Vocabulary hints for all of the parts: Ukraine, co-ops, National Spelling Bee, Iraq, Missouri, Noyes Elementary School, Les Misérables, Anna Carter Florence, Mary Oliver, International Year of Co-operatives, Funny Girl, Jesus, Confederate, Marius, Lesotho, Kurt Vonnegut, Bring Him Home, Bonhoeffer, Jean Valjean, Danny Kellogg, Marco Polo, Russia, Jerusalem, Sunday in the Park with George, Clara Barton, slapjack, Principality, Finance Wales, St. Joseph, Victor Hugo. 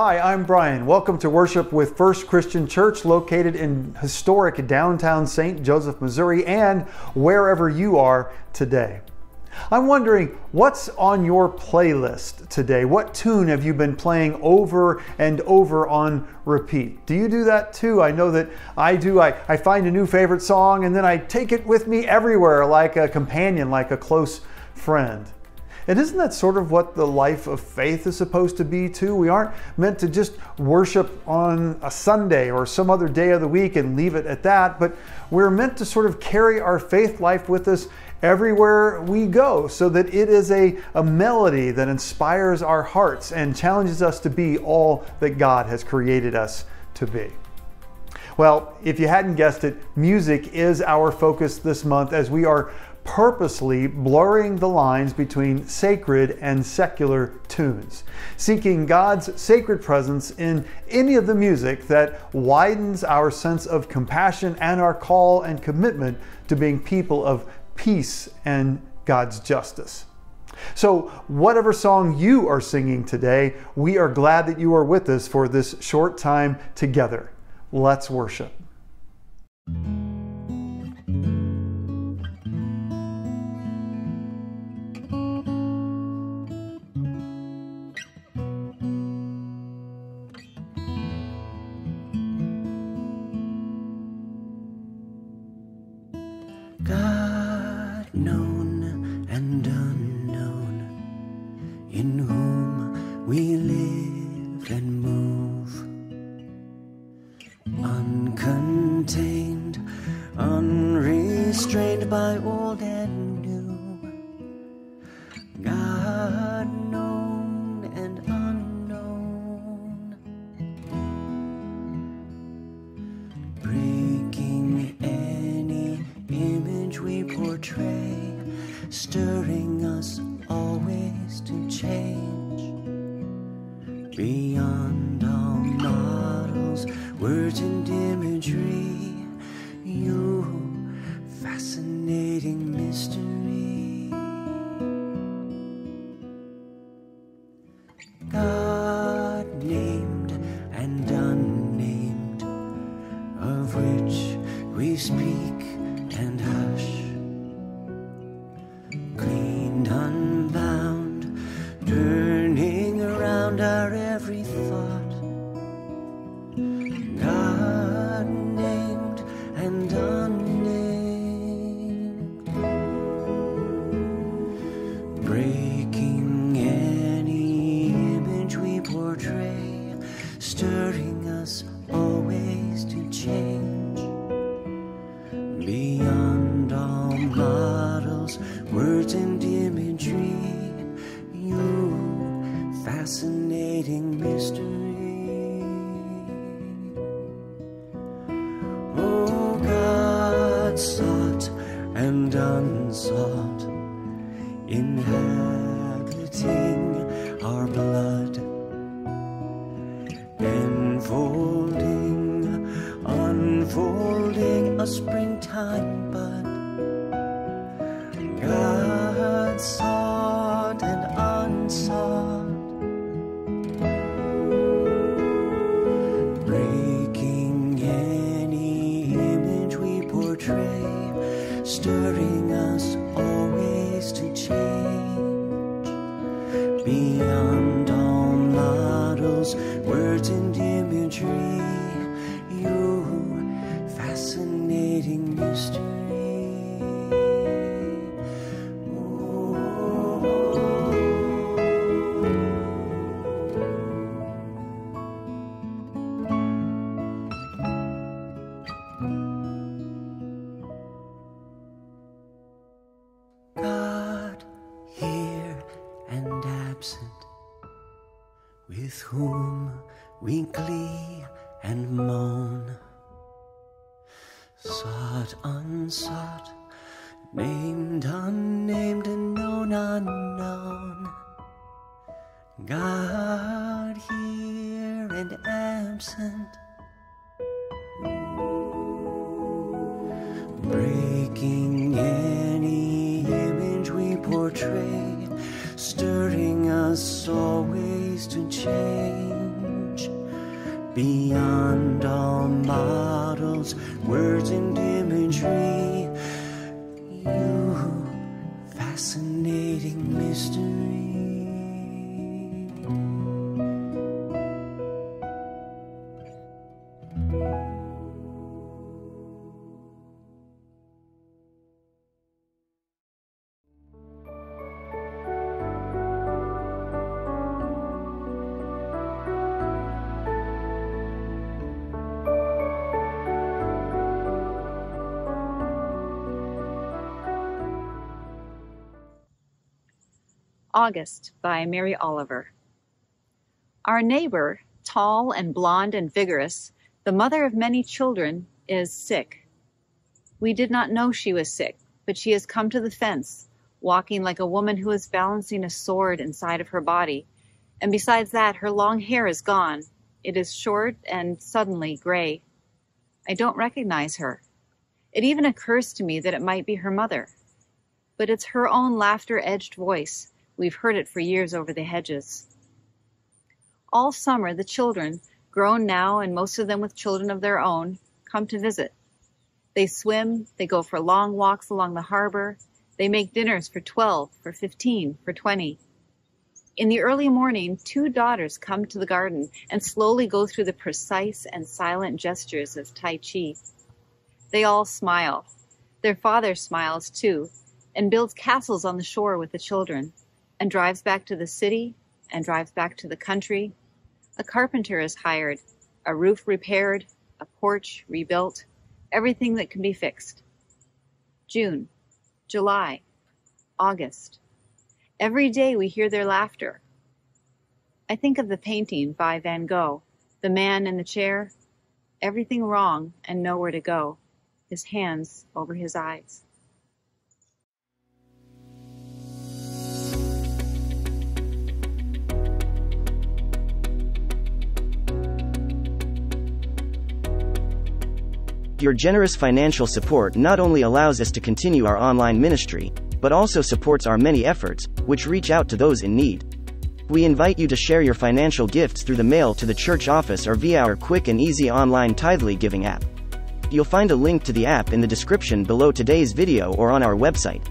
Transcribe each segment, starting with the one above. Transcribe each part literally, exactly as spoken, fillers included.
Hi, I'm Brian. Welcome to Worship with First Christian Church, located in historic downtown Saint Joseph, Missouri, and wherever you are today. I'm wondering, what's on your playlist today? What tune have you been playing over and over on repeat? Do you do that too? I know that I do. I, I find a new favorite song and then I take it with me everywhere, like a companion, like a close friend. And isn't that sort of what the life of faith is supposed to be too? We aren't meant to just worship on a Sunday or some other day of the week and leave it at that, but we're meant to sort of carry our faith life with us everywhere we go so that it is a, a melody that inspires our hearts and challenges us to be all that God has created us to be. Well, if you hadn't guessed it, music is our focus this month as we are purposely blurring the lines between sacred and secular tunes, seeking God's sacred presence in any of the music that widens our sense of compassion and our call and commitment to being people of peace and God's justice. So whatever song you are singing today, we are glad that you are with us for this short time together. Let's worship. Stirring us always to change, beyond all models, words and imagery. You, fascinating mystery. August by Mary Oliver. Our neighbor, tall and blonde and vigorous, the mother of many children, is sick. We did not know she was sick, but she has come to the fence, walking like a woman who is balancing a sword inside of her body, and besides that, her long hair is gone. It is short and suddenly gray. I don't recognize her. It even occurs to me that it might be her mother. But it's her own laughter-edged voice. We've heard it for years over the hedges. All summer, the children, grown now and most of them with children of their own, come to visit. They swim, they go for long walks along the harbor, they make dinners for twelve, for fifteen, for twenty. In the early morning, two daughters come to the garden and slowly go through the precise and silent gestures of Tai Chi. They all smile. Their father smiles too, and builds castles on the shore with the children, and drives back to the city, and drives back to the country. A carpenter is hired, a roof repaired, a porch rebuilt, everything that can be fixed. June, July, August. Every day we hear their laughter. I think of the painting by Van Gogh, the man in the chair, everything wrong and nowhere to go, his hands over his eyes. Your generous financial support not only allows us to continue our online ministry, but also supports our many efforts, which reach out to those in need. We invite you to share your financial gifts through the mail to the church office or via our quick and easy online Tithely giving app. You'll find a link to the app in the description below today's video or on our website.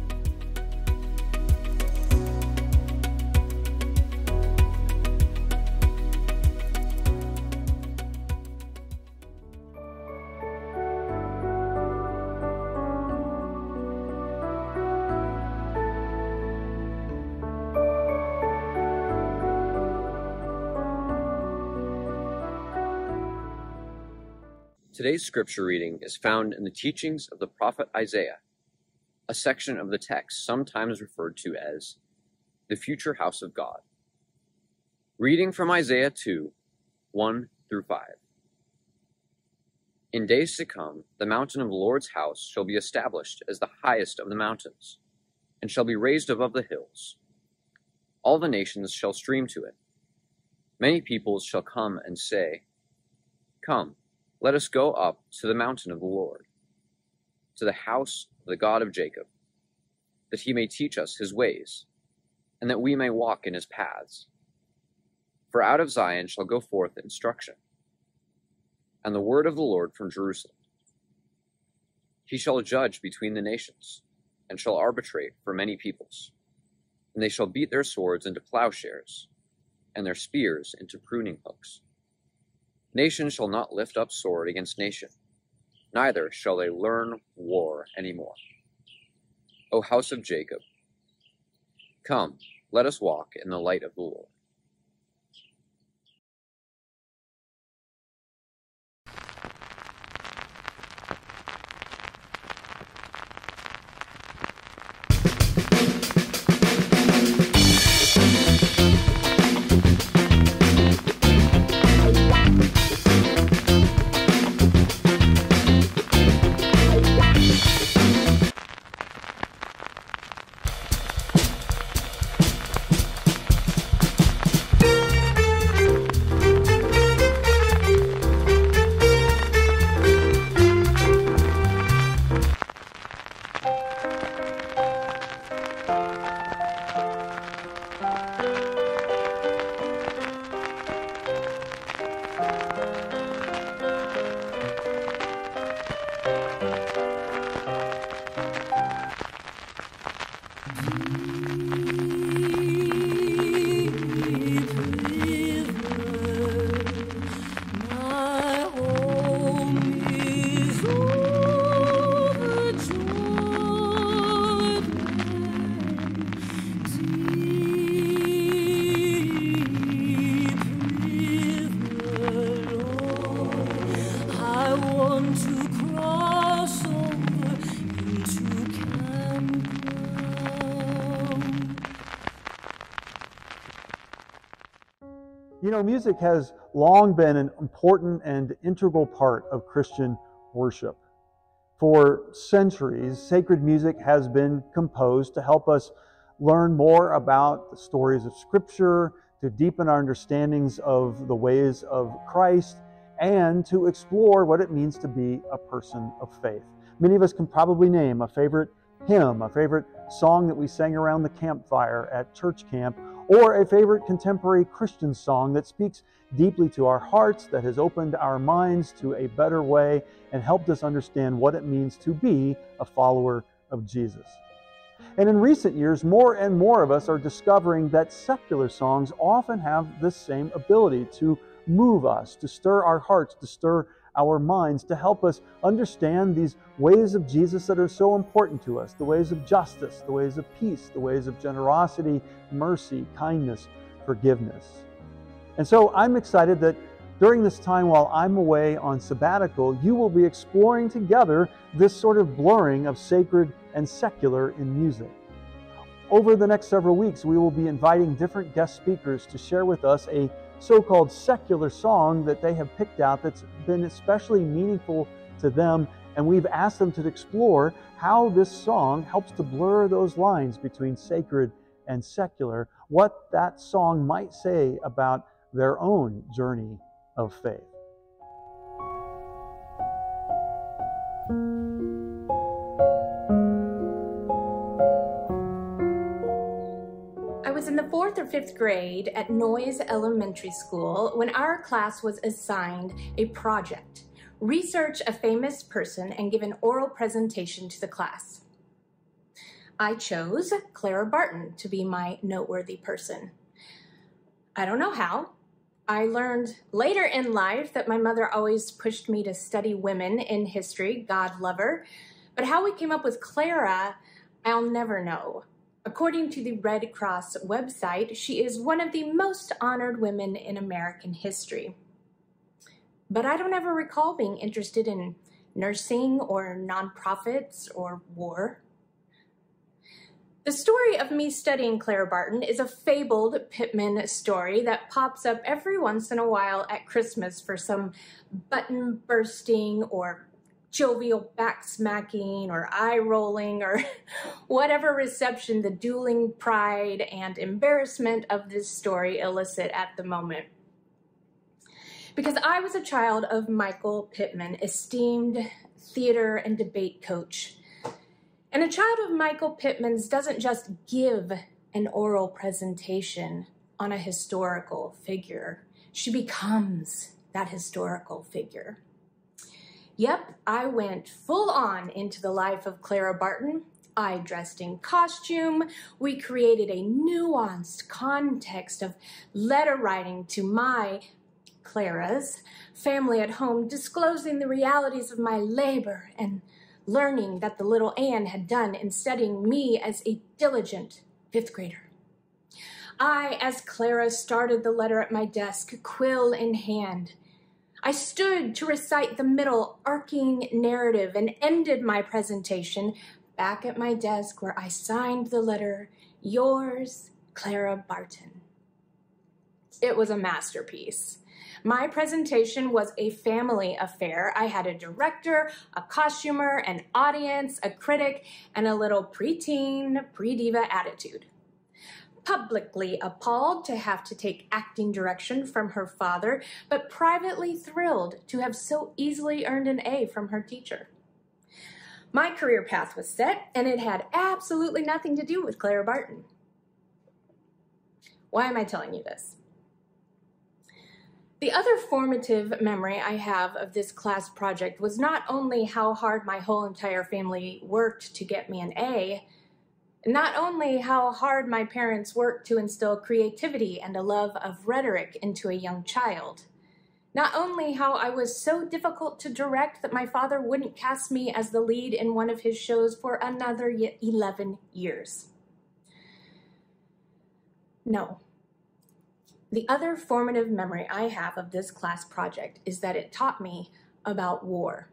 Today's scripture reading is found in the teachings of the prophet Isaiah, a section of the text sometimes referred to as the future house of God. Reading from Isaiah two, one through five. In days to come, the mountain of the Lord's house shall be established as the highest of the mountains, and shall be raised above the hills. All the nations shall stream to it. Many peoples shall come and say, "Come, let us go up to the mountain of the Lord, to the house of the God of Jacob, that he may teach us his ways, and that we may walk in his paths. For out of Zion shall go forth instruction, and the word of the Lord from Jerusalem. He shall judge between the nations, and shall arbitrate for many peoples, and they shall beat their swords into plowshares, and their spears into pruning hooks. Nation shall not lift up sword against nation, neither shall they learn war any more. O house of Jacob, come, let us walk in the light of the Lord." You know, music has long been an important and integral part of Christian worship. For centuries, sacred music has been composed to help us learn more about the stories of Scripture, to deepen our understandings of the ways of Christ, and to explore what it means to be a person of faith. Many of us can probably name a favorite hymn, a favorite song that we sang around the campfire at church camp, or a favorite contemporary Christian song that speaks deeply to our hearts, that has opened our minds to a better way and helped us understand what it means to be a follower of Jesus. And in recent years, more and more of us are discovering that secular songs often have this same ability to move us, to stir our hearts, to stir our minds, to help us understand these ways of Jesus that are so important to us, the ways of justice, the ways of peace, the ways of generosity, mercy, kindness, forgiveness. And so I'm excited that during this time while I'm away on sabbatical, you will be exploring together this sort of blurring of sacred and secular in music. Over the next several weeks, we will be inviting different guest speakers to share with us a so-called secular song that they have picked out that's been especially meaningful to them, and we've asked them to explore how this song helps to blur those lines between sacred and secular, what that song might say about their own journey of faith. fourth or fifth grade at Noyes Elementary School when our class was assigned a project: research a famous person and give an oral presentation to the class. I chose Clara Barton to be my noteworthy person. I don't know how. I learned later in life that my mother always pushed me to study women in history, God love her, but how we came up with Clara, I'll never know. According to the Red Cross website, she is one of the most honored women in American history. But I don't ever recall being interested in nursing or nonprofits or war. The story of me studying Clara Barton is a fabled Pittman story that pops up every once in a while at Christmas for some button bursting or jovial back-smacking or eye-rolling or whatever reception the dueling pride and embarrassment of this story elicit at the moment. Because I was a child of Michael Pittman, esteemed theater and debate coach. And a child of Michael Pittman's doesn't just give an oral presentation on a historical figure. She becomes that historical figure. Yep, I went full on into the life of Clara Barton. I dressed in costume. We created a nuanced context of letter writing to my, Clara's, family at home, disclosing the realities of my labor and learning that the little Anne had done in studying me as a diligent fifth grader. I, as Clara, started the letter at my desk, quill in hand. I stood to recite the middle arcing narrative and ended my presentation back at my desk where I signed the letter, "Yours, Clara Barton." It was a masterpiece. My presentation was a family affair. I had a director, a costumer, an audience, a critic, and a little preteen, pre-diva attitude. Publicly appalled to have to take acting direction from her father, but privately thrilled to have so easily earned an A from her teacher. My career path was set, and it had absolutely nothing to do with Clara Barton. Why am I telling you this? The other formative memory I have of this class project was not only how hard my whole entire family worked to get me an A, not only how hard my parents worked to instill creativity and a love of rhetoric into a young child, not only how I was so difficult to direct that my father wouldn't cast me as the lead in one of his shows for another eleven years. No. The other formative memory I have of this class project is that it taught me about war.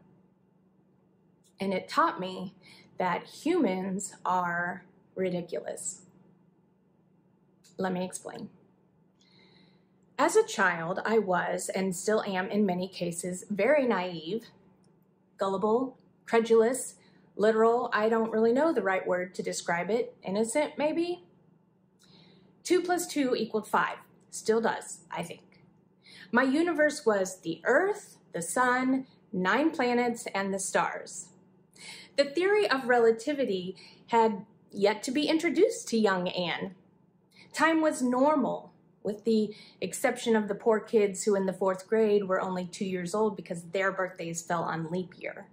And it taught me that humans are ridiculous. Let me explain. As a child, I was, and still am in many cases, very naive, gullible, credulous, literal, I don't really know the right word to describe it, innocent maybe? Two plus two equaled five, still does, I think. My universe was the earth, the sun, nine planets, and the stars. The theory of relativity had yet to be introduced to young Anne. Time was normal, with the exception of the poor kids who in the fourth grade were only two years old because their birthdays fell on leap year.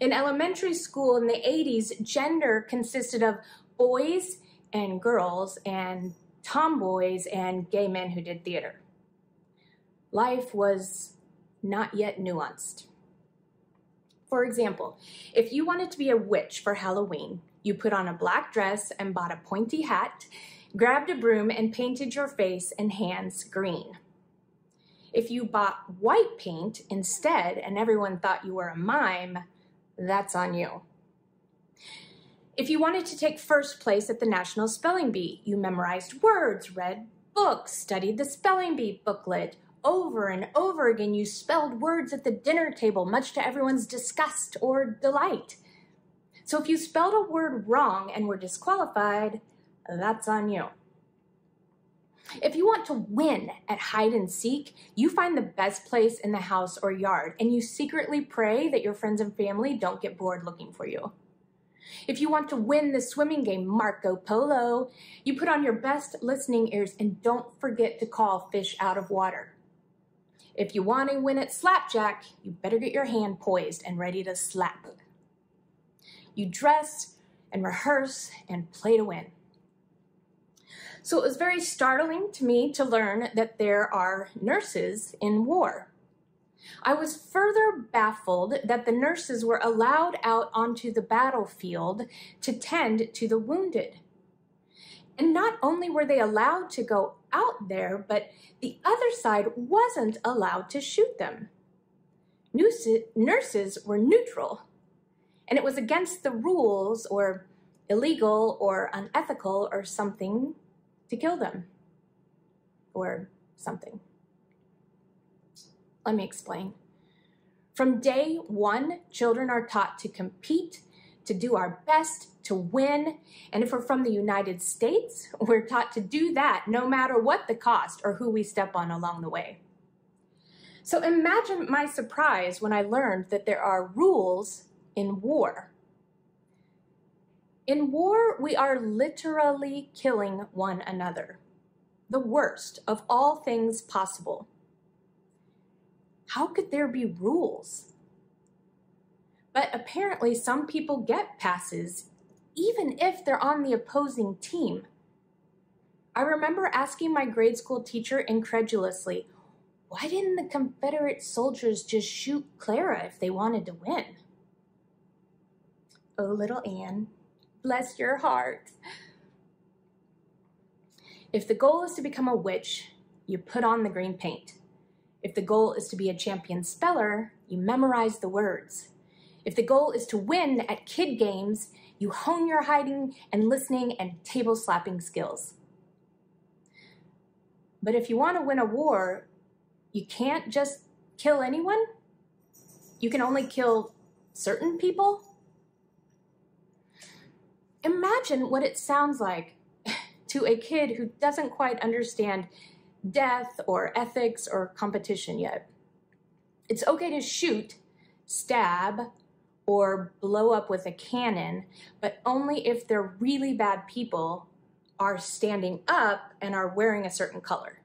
In elementary school in the eighties, gender consisted of boys and girls and tomboys and gay men who did theater. Life was not yet nuanced. For example, if you wanted to be a witch for Halloween, you put on a black dress and bought a pointy hat, grabbed a broom and painted your face and hands green. If you bought white paint instead and everyone thought you were a mime, that's on you. If you wanted to take first place at the National Spelling Bee, you memorized words, read books, studied the Spelling Bee booklet. Over and over again, you spelled words at the dinner table, much to everyone's disgust or delight. So if you spelled a word wrong and were disqualified, that's on you. If you want to win at hide and seek, you find the best place in the house or yard, and you secretly pray that your friends and family don't get bored looking for you. If you want to win the swimming game Marco Polo, you put on your best listening ears and don't forget to call fish out of water. If you want to win at slapjack, you better get your hand poised and ready to slap. You dress and rehearse and play to win. So it was very startling to me to learn that there are nurses in war. I was further baffled that the nurses were allowed out onto the battlefield to tend to the wounded. And not only were they allowed to go out there, but the other side wasn't allowed to shoot them. Nurses were neutral, and it was against the rules or illegal or unethical or something to kill them, or something. Let me explain. From day one, children are taught to compete, to do our best, to win, and if we're from the United States, we're taught to do that no matter what the cost or who we step on along the way. So imagine my surprise when I learned that there are rules in war. In war, we are literally killing one another, the worst of all things possible. How could there be rules? But apparently some people get passes, even if they're on the opposing team. I remember asking my grade school teacher incredulously, why didn't the Confederate soldiers just shoot Clara if they wanted to win? Oh, little Anne. Bless your heart. If the goal is to become a witch, you put on the green paint. If the goal is to be a champion speller, you memorize the words. If the goal is to win at kid games, you hone your hiding and listening and table slapping skills. But if you want to win a war, you can't just kill anyone. You can only kill certain people. Imagine what it sounds like to a kid who doesn't quite understand death or ethics or competition yet. It's okay to shoot, stab, or blow up with a cannon, but only if they're really bad people, are standing up, and are wearing a certain color.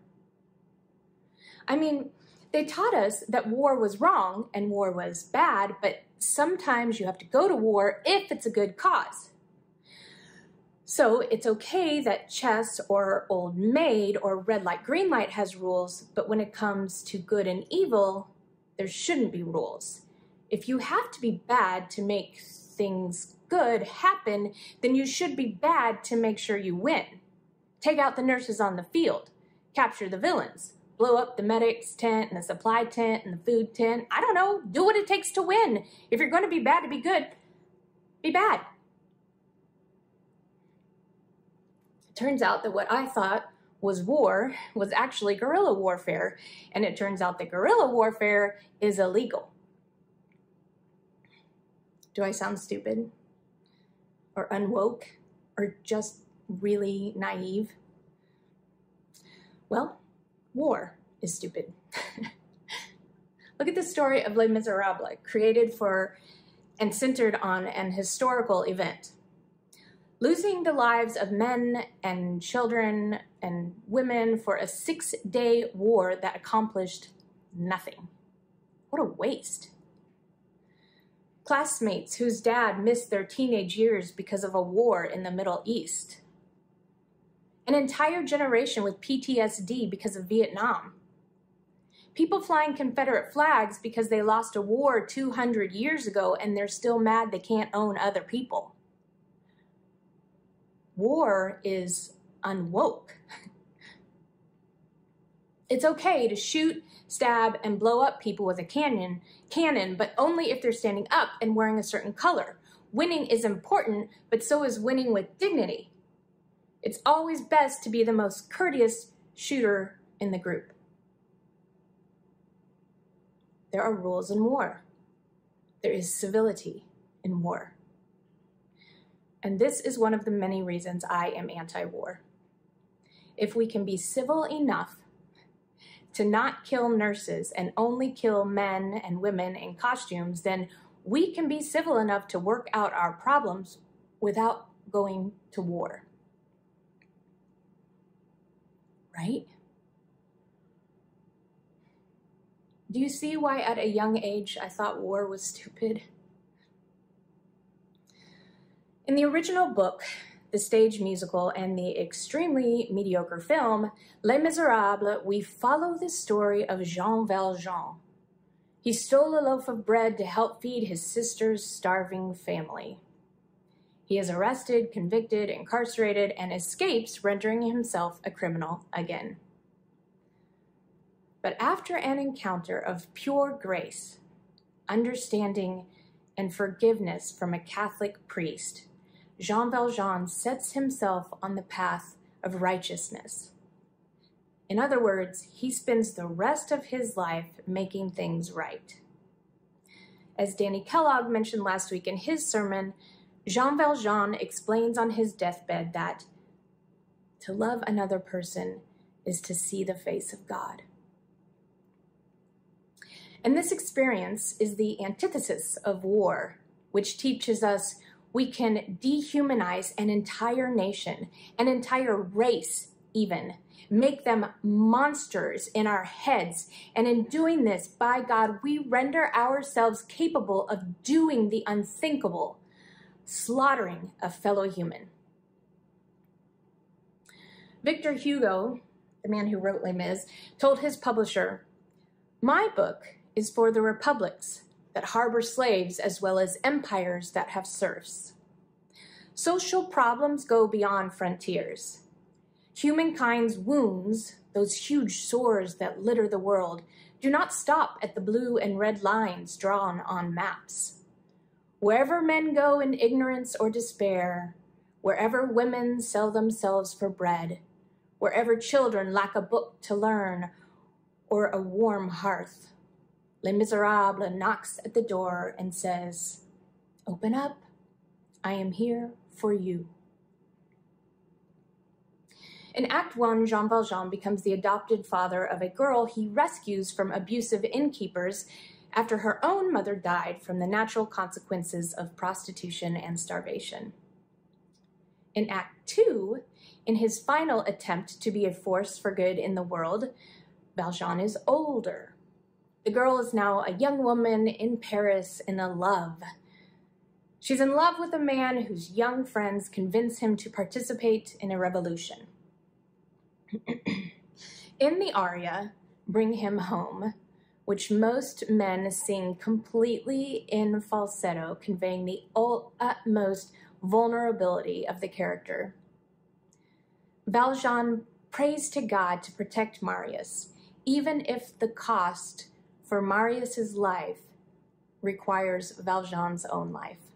I mean, they taught us that war was wrong and war was bad, but sometimes you have to go to war if it's a good cause. So it's okay that chess or Old Maid or Red Light, Green Light has rules, but when it comes to good and evil, there shouldn't be rules. If you have to be bad to make things good happen, then you should be bad to make sure you win. Take out the nurses on the field, capture the villains, blow up the medic's tent and the supply tent and the food tent. I don't know, do what it takes to win. If you're going to be bad to be good, be bad. Turns out that what I thought was war, was actually guerrilla warfare. And it turns out that guerrilla warfare is illegal. Do I sound stupid or unwoke or just really naive? Well, war is stupid. Look at the story of Les Miserables, created for and centered on an historical event. Losing the lives of men and children and women for a six-day war that accomplished nothing. What a waste. Classmates whose dad missed their teenage years because of a war in the Middle East. An entire generation with P T S D because of Vietnam. People flying Confederate flags because they lost a war two hundred years ago and they're still mad they can't own other people. War is unwoke. It's okay to shoot, stab, and blow up people with a cannon, cannon, but only if they're standing up and wearing a certain color. Winning is important, but so is winning with dignity. It's always best to be the most courteous shooter in the group. There are rules in war. There is civility in war. And this is one of the many reasons I am anti-war. If we can be civil enough to not kill nurses and only kill men and women in costumes, then we can be civil enough to work out our problems without going to war. Right? Do you see why at a young age I thought war was stupid? In the original book, the stage musical, and the extremely mediocre film, Les Miserables, we follow the story of Jean Valjean. He stole a loaf of bread to help feed his sister's starving family. He is arrested, convicted, incarcerated, and escapes, rendering himself a criminal again. But after an encounter of pure grace, understanding, and forgiveness from a Catholic priest, Jean Valjean sets himself on the path of righteousness. In other words, he spends the rest of his life making things right. As Danny Kellogg mentioned last week in his sermon, Jean Valjean explains on his deathbed that to love another person is to see the face of God. And this experience is the antithesis of war, which teaches us we can dehumanize an entire nation, an entire race even, make them monsters in our heads. And in doing this, by God, we render ourselves capable of doing the unthinkable, slaughtering a fellow human. Victor Hugo, the man who wrote Les Mis, told his publisher, "My book is for the republics that harbor slaves as well as empires that have serfs. Social problems go beyond frontiers. Humankind's wounds, those huge sores that litter the world, do not stop at the blue and red lines drawn on maps. Wherever men go in ignorance or despair, wherever women sell themselves for bread, wherever children lack a book to learn or a warm hearth, Les Miserables knocks at the door and says, 'Open up, I am here for you.'" In Act One, Jean Valjean becomes the adopted father of a girl he rescues from abusive innkeepers after her own mother died from the natural consequences of prostitution and starvation. In Act Two, in his final attempt to be a force for good in the world, Valjean is older. The girl is now a young woman in Paris and in love. She's in love with a man whose young friends convince him to participate in a revolution. In the aria, Bring Him Home, which most men sing completely in falsetto, conveying the utmost vulnerability of the character, Valjean prays to God to protect Marius, even if the cost for Marius's life requires Valjean's own life.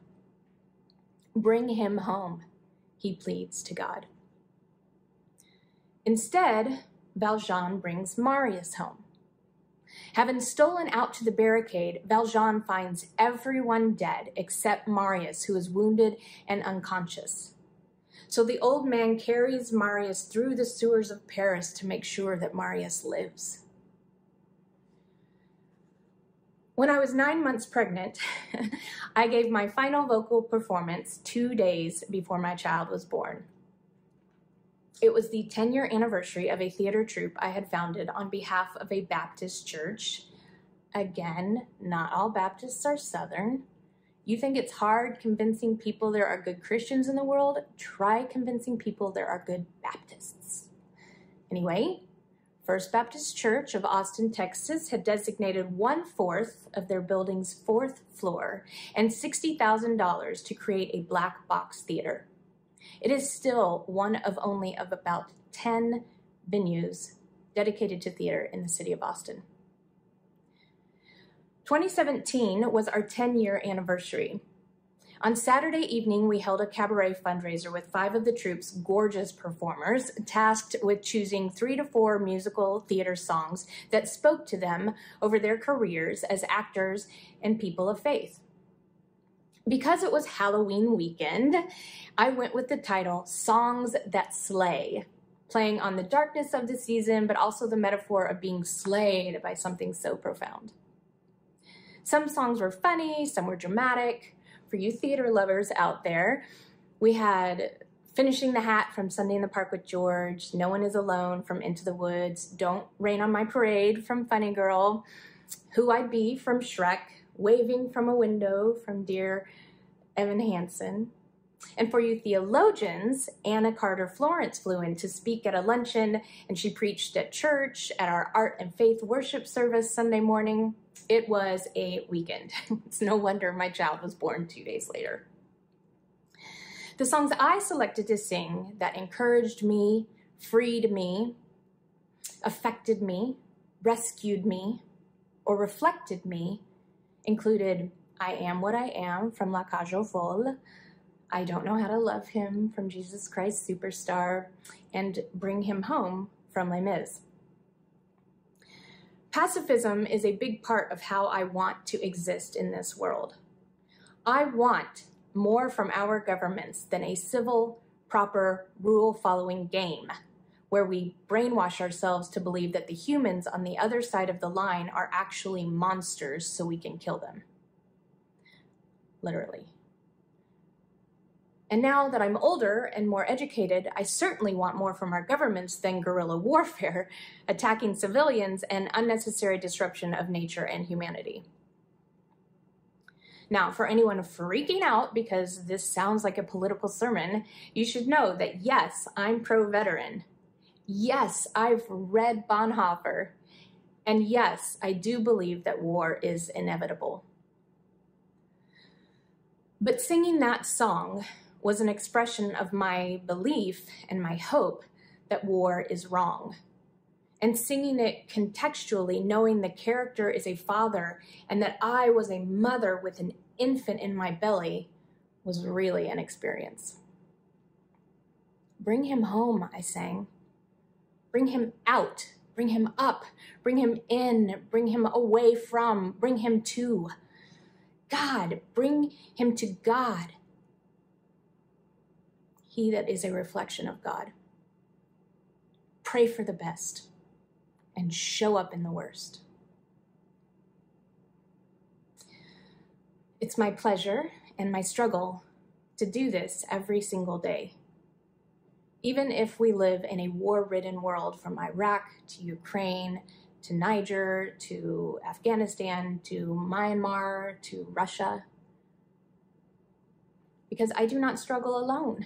"Bring him home," he pleads to God. Instead, Valjean brings Marius home. Having stolen out to the barricade, Valjean finds everyone dead except Marius, who is wounded and unconscious. So the old man carries Marius through the sewers of Paris to make sure that Marius lives. When I was nine months pregnant, I gave my final vocal performance two days before my child was born. It was the ten-year anniversary of a theater troupe I had founded on behalf of a Baptist church. Again, not all Baptists are Southern. You think it's hard convincing people there are good Christians in the world? Try convincing people there are good Baptists. Anyway, First Baptist Church of Austin, Texas had designated one-fourth of their building's fourth floor and sixty thousand dollars to create a black box theater. It is still one of only of about ten venues dedicated to theater in the city of Austin. twenty seventeen was our ten-year anniversary. On Saturday evening, we held a cabaret fundraiser with five of the troupe's gorgeous performers, tasked with choosing three to four musical theater songs that spoke to them over their careers as actors and people of faith. Because it was Halloween weekend, I went with the title Songs That Slay, playing on the darkness of the season, but also the metaphor of being slayed by something so profound. Some songs were funny, some were dramatic. For you theater lovers out there, we had Finishing the Hat from Sunday in the Park with George, No One Is Alone from Into the Woods, Don't Rain on My Parade from Funny Girl, Who I'd Be from Shrek, Waving from a Window from Dear Evan Hansen. And for you theologians, Anna Carter Florence flew in to speak at a luncheon, and she preached at church, at our Art and Faith worship service Sunday morning. It was a weekend. It's no wonder my child was born two days later. The songs I selected to sing that encouraged me, freed me, affected me, rescued me, or reflected me included I Am What I Am from La Cage aux Folles, I Don't Know How to Love Him from Jesus Christ Superstar, and Bring Him Home from Les Mis. Pacifism is a big part of how I want to exist in this world. I want more from our governments than a civil, proper, rule-following game where we brainwash ourselves to believe that the humans on the other side of the line are actually monsters so we can kill them. Literally. And now that I'm older and more educated, I certainly want more from our governments than guerrilla warfare, attacking civilians, and unnecessary disruption of nature and humanity. Now, for anyone freaking out because this sounds like a political sermon, you should know that yes, I'm pro-veteran. Yes, I've read Bonhoeffer. And yes, I do believe that war is inevitable. But singing that song was an expression of my belief and my hope that war is wrong. And singing it contextually, knowing the character is a father and that I was a mother with an infant in my belly, was really an experience. Bring him home, I sang. Bring him out, bring him up, bring him in, bring him away from, bring him to God, bring him to God. He that is a reflection of God. Pray for the best and show up in the worst. It's my pleasure and my struggle to do this every single day. Even if we live in a war-ridden world, from Iraq to Ukraine, to Niger, to Afghanistan, to Myanmar, to Russia. Because I do not struggle alone.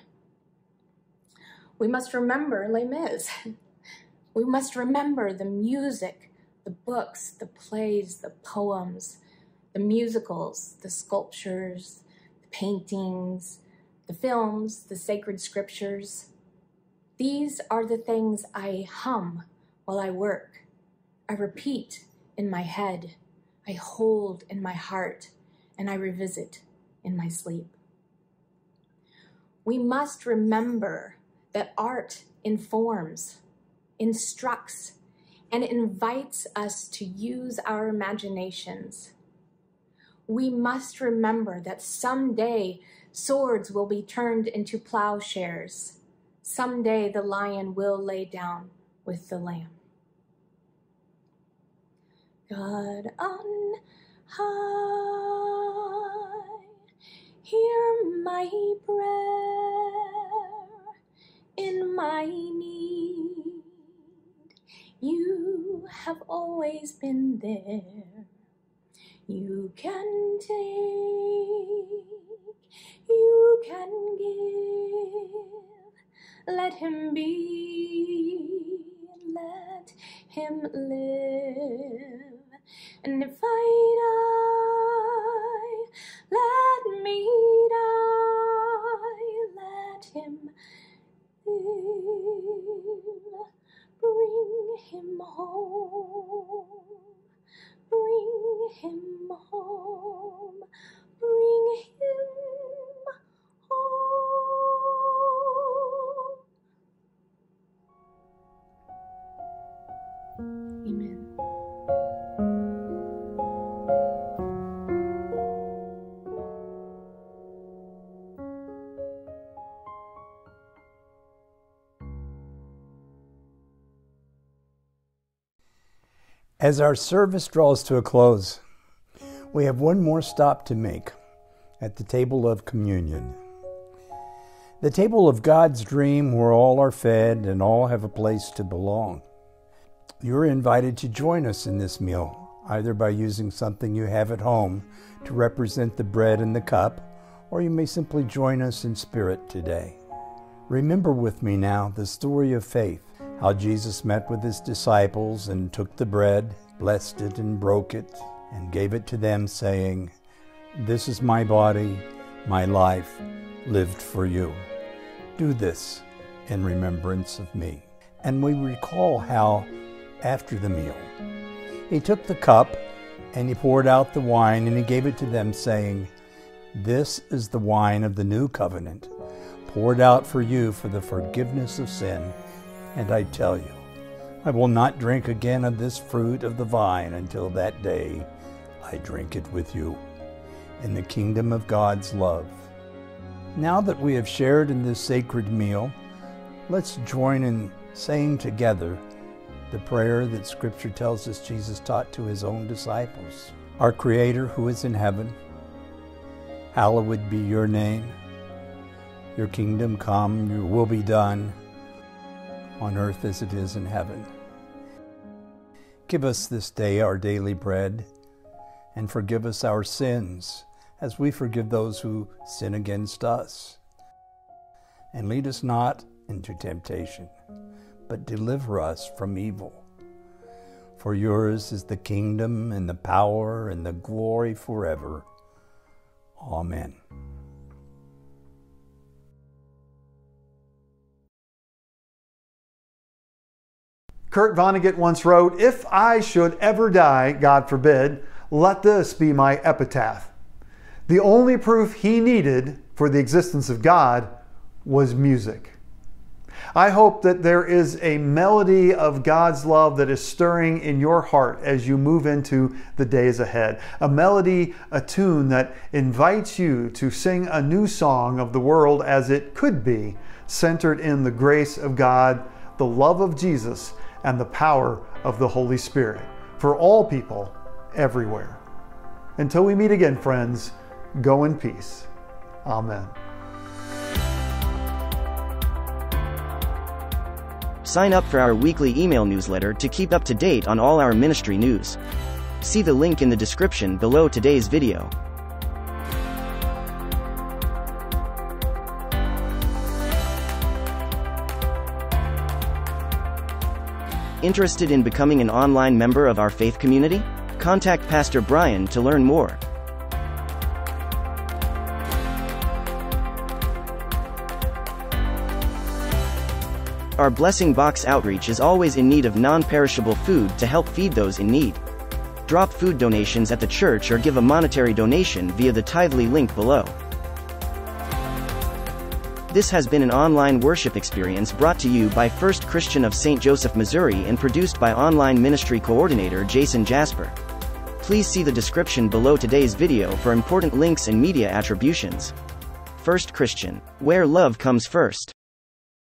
We must remember Les Mis. We must remember the music, the books, the plays, the poems, the musicals, the sculptures, the paintings, the films, the sacred scriptures. These are the things I hum while I work. I repeat in my head, I hold in my heart, and I revisit in my sleep. We must remember that art informs, instructs, and invites us to use our imaginations. We must remember that someday swords will be turned into plowshares. Someday the lion will lay down with the lamb. God on high, hear my prayer in my need. You have always been there. You can take, you can give. Let him be, let him live. And if I die, let me die, let him live. Bring him home, bring him home, bring him home. Amen. As our service draws to a close, we have one more stop to make at the table of communion. The table of God's dream where all are fed and all have a place to belong. You're invited to join us in this meal, either by using something you have at home to represent the bread and the cup, or you may simply join us in spirit today. Remember with me now the story of faith. How Jesus met with his disciples and took the bread, blessed it and broke it, and gave it to them, saying, "This is my body, my life, lived for you. Do this in remembrance of me." And we recall how, after the meal, he took the cup and he poured out the wine and he gave it to them, saying, "This is the wine of the new covenant, poured out for you for the forgiveness of sin. And I tell you, I will not drink again of this fruit of the vine until that day I drink it with you in the kingdom of God's love." Now that we have shared in this sacred meal, let's join in saying together the prayer that Scripture tells us Jesus taught to his own disciples. Our Creator who is in heaven, hallowed be your name. Your kingdom come, your will be done, on earth as it is in heaven. Give us this day our daily bread, and forgive us our sins, as we forgive those who sin against us. And lead us not into temptation, but deliver us from evil. For yours is the kingdom, and the power, and the glory forever. Amen. Kurt Vonnegut once wrote, "If I should ever die, God forbid, let this be my epitaph." The only proof he needed for the existence of God was music. I hope that there is a melody of God's love that is stirring in your heart as you move into the days ahead. A melody, a tune that invites you to sing a new song of the world as it could be, centered in the grace of God, the love of Jesus, and the power of the Holy Spirit for all people everywhere. Until we meet again, friends, go in peace. Amen. Sign up for our weekly email newsletter to keep up to date on all our ministry news. See the link in the description below today's video. Interested in becoming an online member of our faith community? Contact Pastor Brian to learn more. Our Blessing Box outreach is always in need of non-perishable food to help feed those in need. Drop food donations at the church or give a monetary donation via the Tithely link below. This has been an online worship experience brought to you by First Christian of Saint Joseph, Missouri and produced by online ministry coordinator Jason Jasper. Please see the description below today's video for important links and media attributions. First Christian, where love comes first.